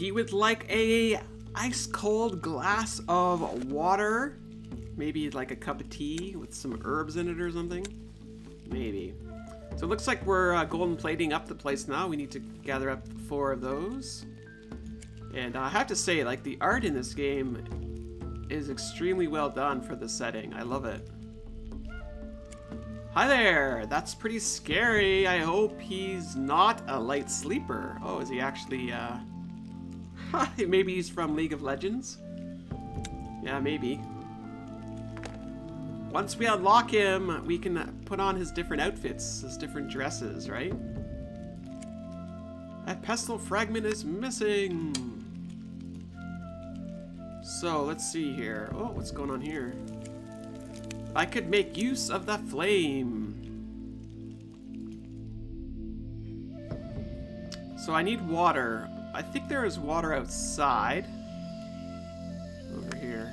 he would like a ice-cold glass of water. Maybe like a cup of tea with some herbs in it or something. Maybe. So it looks like we're golden plating up the place now. We need to gather up 4 of those. And I have to say, like, the art in this game is extremely well done for the setting. I love it. Hi there! That's pretty scary. I hope he's not a light sleeper. Oh, is he actually, maybe he's from League of Legends? Yeah, maybe. Once we unlock him, we can put on his different outfits, his different dresses, right? That pestle fragment is missing! So, let's see here. Oh, what's going on here? I could make use of the flame! So I need water. I think there is water outside. Over here.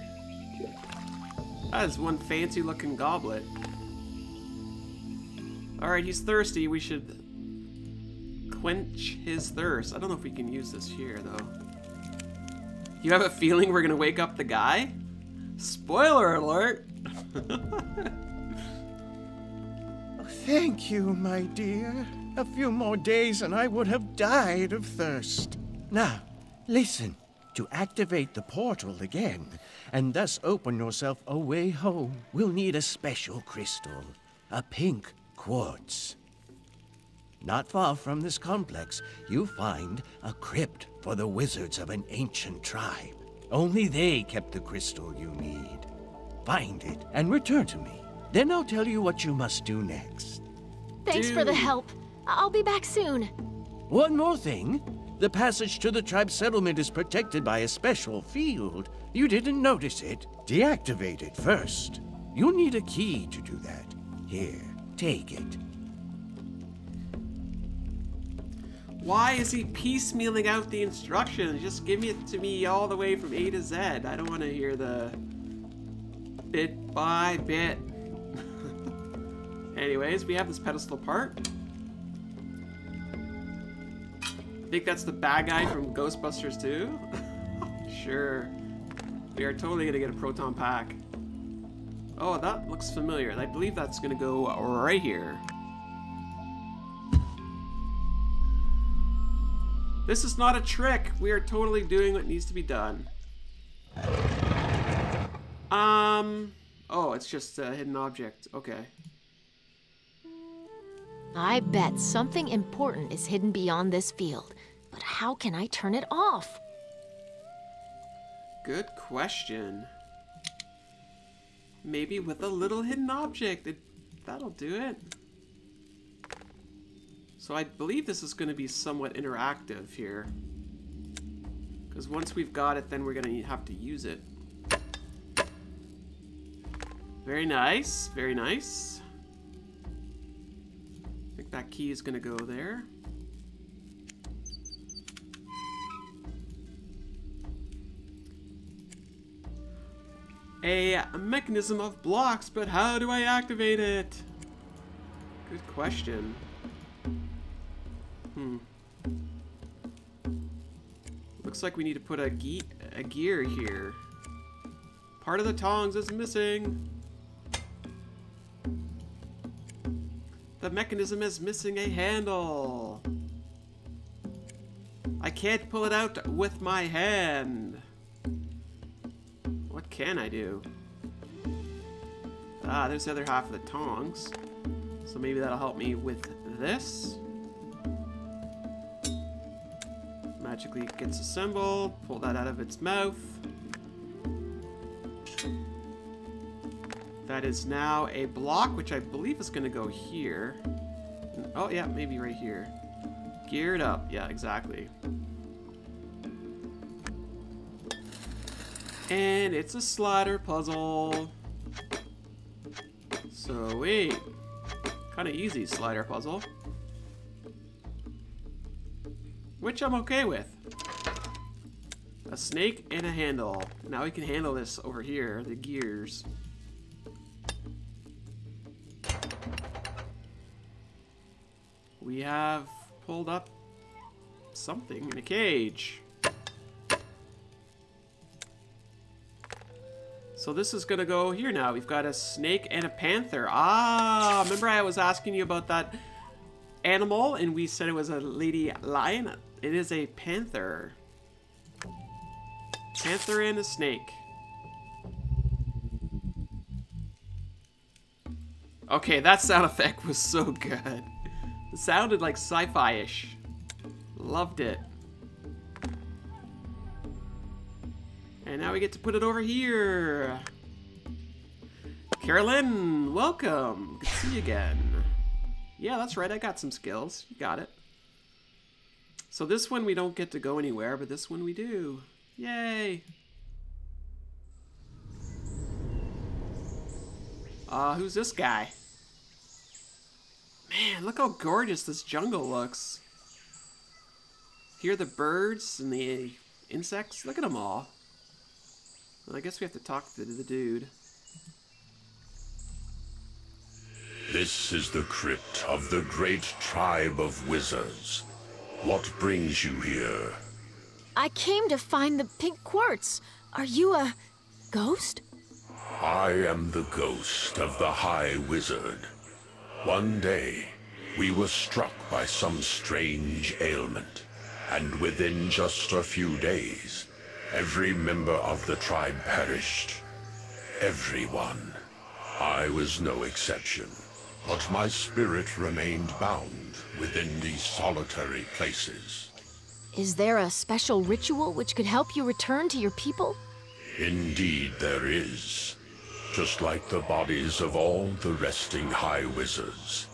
That is one fancy looking goblet. Alright, he's thirsty. We should quench his thirst. I don't know if we can use this here, though. You have a feeling we're gonna wake up the guy? Spoiler alert! Thank you, my dear. A few more days and I would have died of thirst. Now, listen. To activate the portal again, and thus open yourself a way home, we'll need a special crystal, a pink quartz. Not far from this complex, you find a crypt for the wizards of an ancient tribe. Only they kept the crystal you need. Find it and return to me. Then I'll tell you what you must do next. Thanks for the help. I'll be back soon. One more thing. The passage to the tribe settlement is protected by a special field. You didn't notice it. Deactivate it first. You'll need a key to do that. Here, take it. Why is he piecemealing out the instructions? Just give it to me all the way from A to Z. I don't want to hear the bit by bit. Anyways, we have this pedestal part. I think that's the bad guy from Ghostbusters 2. Sure. We are totally gonna get a proton pack. Oh, that looks familiar. I believe that's gonna go right here. This is not a trick. We are totally doing what needs to be done. Oh, it's just a hidden object. Okay. I bet something important is hidden beyond this field, but how can I turn it off? Good question. Maybe with a little hidden object, that'll do it. So I believe this is going to be somewhat interactive here, because once we've got it, then we're going to have to use it. Very nice, very nice. I think that key is gonna go there. A mechanism of blocks, but how do I activate it? Good question. Looks like we need to put a gear here. Part of the tongs is missing. The mechanism is missing a handle. I can't pull it out with my hand. What can I do? Ah, there's the other half of the tongs. So maybe that'll help me with this. Magically it gets a symbol. Pull that out of its mouth. That is now a block, which I believe is going to go here. Oh, yeah, maybe right here. Geared up. Yeah, exactly. And it's a slider puzzle. So, wait. Kind of easy slider puzzle. Which I'm okay with. A snake and a handle. Now we can handle this over here, the gears. We have pulled up something in a cage. So this is gonna go here now. We've got a snake and a panther. Ah, remember I was asking you about that animal and we said it was a lady lion? It is a panther. Panther and a snake. Okay, that sound effect was so good. It sounded like sci-fi-ish. Loved it. And now we get to put it over here. Carolyn, welcome. Good to see you again. Yeah, that's right. I got some skills. You got it. So this one we don't get to go anywhere, but this one we do. Yay. Who's this guy? Man, look how gorgeous this jungle looks. Hear the birds and the insects. Look at them all. Well, I guess we have to talk to the dude. This is the crypt of the great tribe of wizards. What brings you here? I came to find the pink quartz. Are you a ghost? I am the ghost of the High Wizard. One day, we were struck by some strange ailment, and within just a few days, every member of the tribe perished. Everyone. I was no exception, but my spirit remained bound within these solitary places. Is there a special ritual which could help you return to your people? Indeed there is. Just like the bodies of all the resting High Wizards,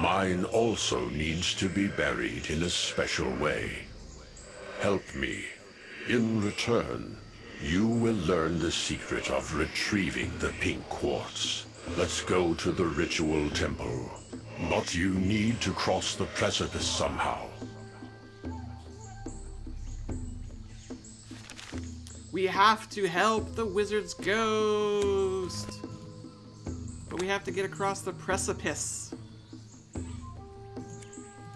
mine also needs to be buried in a special way. Help me. In return, you will learn the secret of retrieving the pink quartz. Let's go to the ritual temple. But you need to cross the precipice somehow. We have to help the wizard's ghost. But we have to get across the precipice.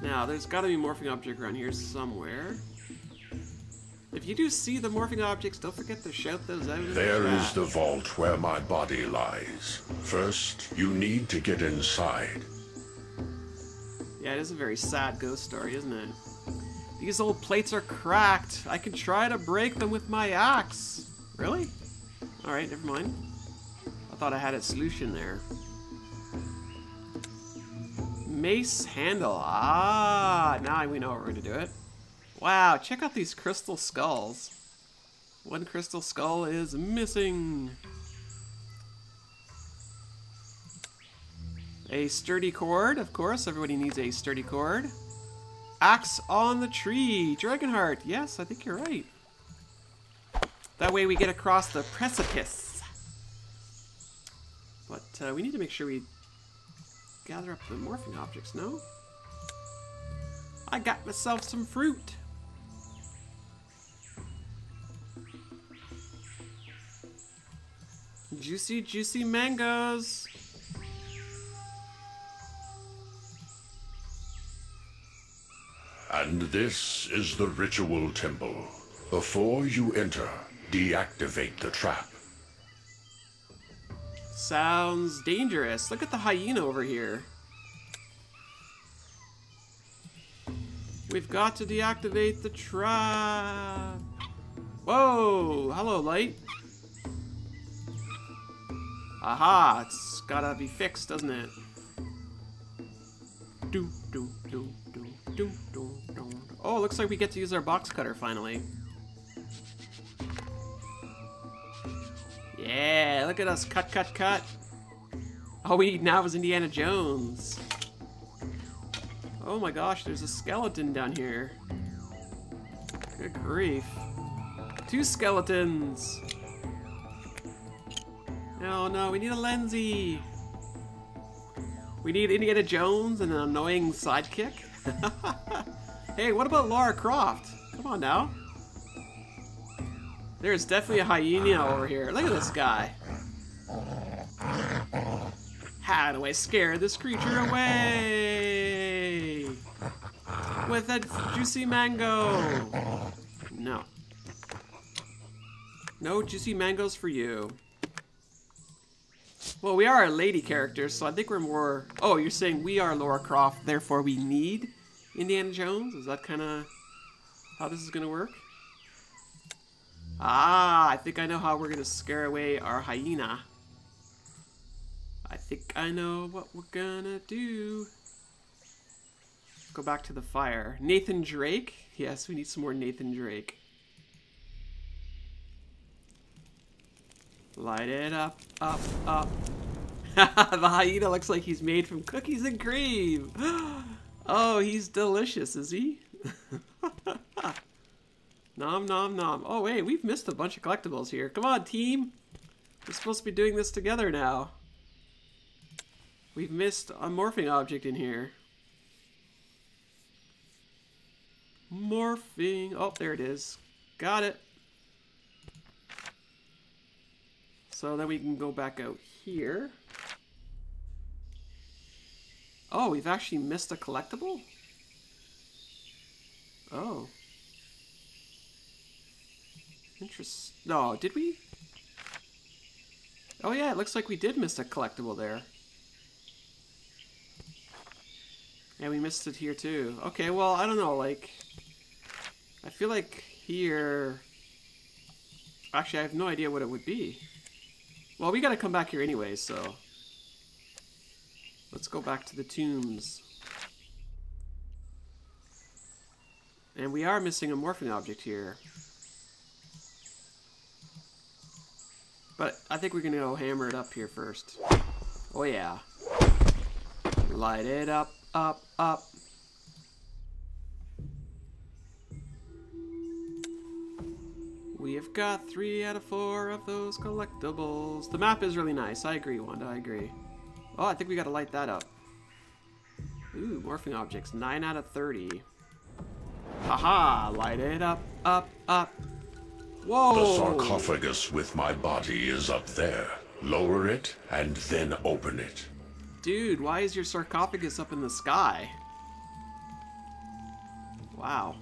Now, there's got to be a morphing object around here somewhere. If you do see the morphing objects, don't forget to shout those out. There is the vault where my body lies. First, you need to get inside. Yeah, it is a very sad ghost story, isn't it? These old plates are cracked. I can try to break them with my axe. Really? Alright, never mind. I thought I had a solution there. Mace handle. Ah, now we know what we're going to do it. Wow, check out these crystal skulls. One crystal skull is missing. A sturdy cord, of course. Everybody needs a sturdy cord. Axe on the tree. Dragonheart. Yes, I think you're right. That way we get across the precipice. But we need to make sure we gather up the morphing objects, no? I got myself some fruit. Juicy, juicy mangoes. And this is the ritual temple. Before you enter, deactivate the trap. Sounds dangerous. Look at the hyena over here. We've got to deactivate the trap. Whoa! Hello, light. Aha! It's gotta be fixed, doesn't it? Do, do, do, do, do, do. Oh, looks like we get to use our box cutter finally. Yeah, look at us. Cut, cut, cut. All we need now is Indiana Jones. Oh my gosh, there's a skeleton down here. Good grief. Two skeletons. Oh no, we need a Lenzie. We need Indiana Jones and an annoying sidekick. Hey, what about Lara Croft? Come on now. There's definitely a hyena over here. Look at this guy. How do I scare this creature away? With a juicy mango. No. No juicy mangoes for you. Well, we are a lady character, so I think we're more... Oh, you're saying we are Lara Croft, therefore we need Indiana Jones? Is that kind of how this is going to work? Ah, I think I know how we're going to scare away our hyena. I think I know what we're going to do. Let's go back to the fire. Nathan Drake? Yes, we need some more Nathan Drake. Light it up, up, up. The hyena looks like he's made from cookies and cream. Oh, he's delicious, is he? Nom, nom, nom. Oh, wait, we've missed a bunch of collectibles here. Come on, team. We're supposed to be doing this together now. We've missed a morphing object in here. Morphing. Oh, there it is. Got it. So then we can go back out here. Oh, we've actually missed a collectible? Oh. Interesting. No, did we? Oh yeah, it looks like we did miss a collectible there. Yeah, we missed it here too. Okay, well, I don't know, like... I feel like here... Actually, I have no idea what it would be. Well, we gotta come back here anyway, so... Let's go back to the tombs. And we are missing a morphing object here. But I think we're gonna go hammer it up here first. Oh yeah. Light it up, up, up. We have got 3 out of 4 of those collectibles. The map is really nice. I agree, Wanda. I agree. Oh, I think we gotta light that up. Ooh, morphing objects. 9 out of 30. Haha! Light it up, up, up. Whoa! The sarcophagus with my body is up there. Lower it and then open it. Dude, why is your sarcophagus up in the sky? Wow.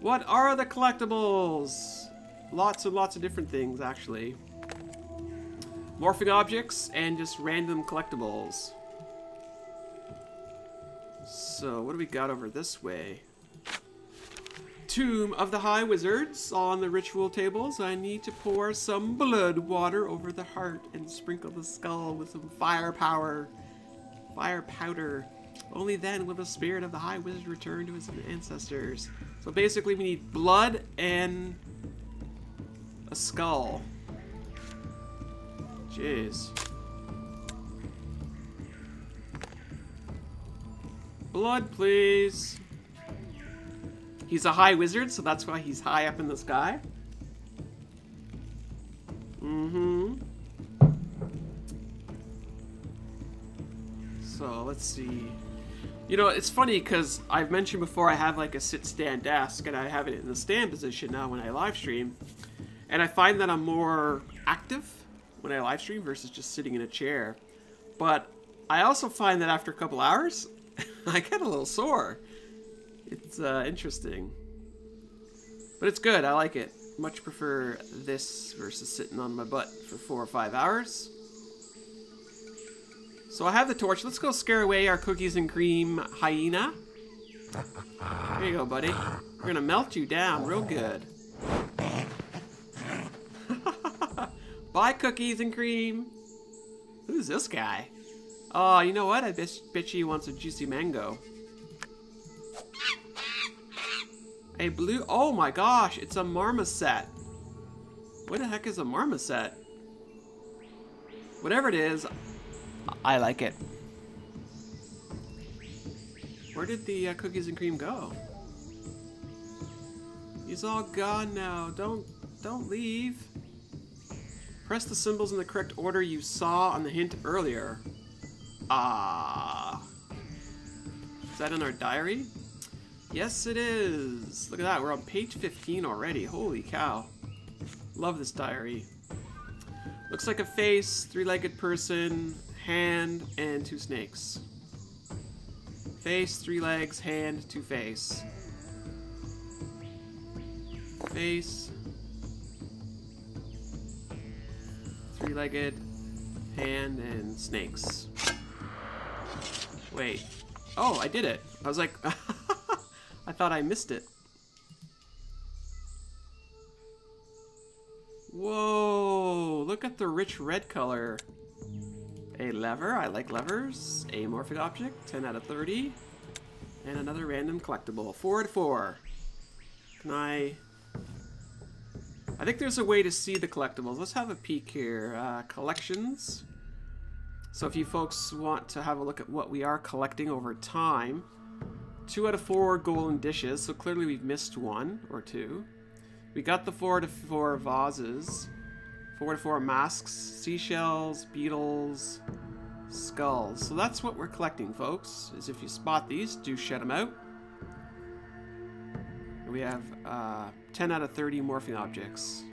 What are the collectibles? Lots and lots of different things, actually. Morphing objects and just random collectibles. So, what do we got over this way? Tomb of the High Wizards on the ritual tables. I need to pour some blood water over the heart and sprinkle the skull with some firepower. Fire powder. Only then will the spirit of the High Wizard return to his ancestors. So basically we need blood and a skull. Jeez. Blood, please. He's a high wizard, so that's why he's high up in the sky. Mm-hmm. So, let's see. You know, it's funny because I've mentioned before I have like a sit-stand desk and I have it in the stand position now when I live stream. And I find that I'm more active when I live stream versus just sitting in a chair. But I also find that after a couple hours, I get a little sore. It's interesting. But it's good, I like it. Much prefer this versus sitting on my butt for 4 or 5 hours. So I have the torch. Let's go scare away our cookies and cream hyena. There you go, buddy. We're going to melt you down real good. Bye, cookies and cream. Who's this guy? Oh, you know what? I bet you he wants a juicy mango. A blue... Oh my gosh, it's a marmoset. What the heck is a marmoset? Whatever it is... I like it. Where did the cookies and cream go? He's all gone now. Don't leave. Press the symbols in the correct order you saw on the hint earlier. Ah. Is that in our diary? Yes, it is. Look at that. We're on page 15 already. Holy cow. Love this diary. Looks like a face, 3-legged person, hand, and 2 snakes. Face, 3 legs, hand, 2 face. Face, 3-legged, pan and snakes. Wait. Oh, I did it. I was like, I thought I missed it. Whoa, look at the rich red color. A lever, I like levers. Amorphic object, 10 out of 30. And another random collectible, 4 out of 4. Can I think there's a way to see the collectibles. Let's have a peek here, collections. So if you folks want to have a look at what we are collecting over time, 2 out of 4 golden dishes, so clearly we've missed one or two. We got the 4 out of 4 vases, 4 out of 4 masks, seashells, beetles, skulls. So that's what we're collecting, folks, is if you spot these, do shut them out. We have 10 out of 30 morphing objects.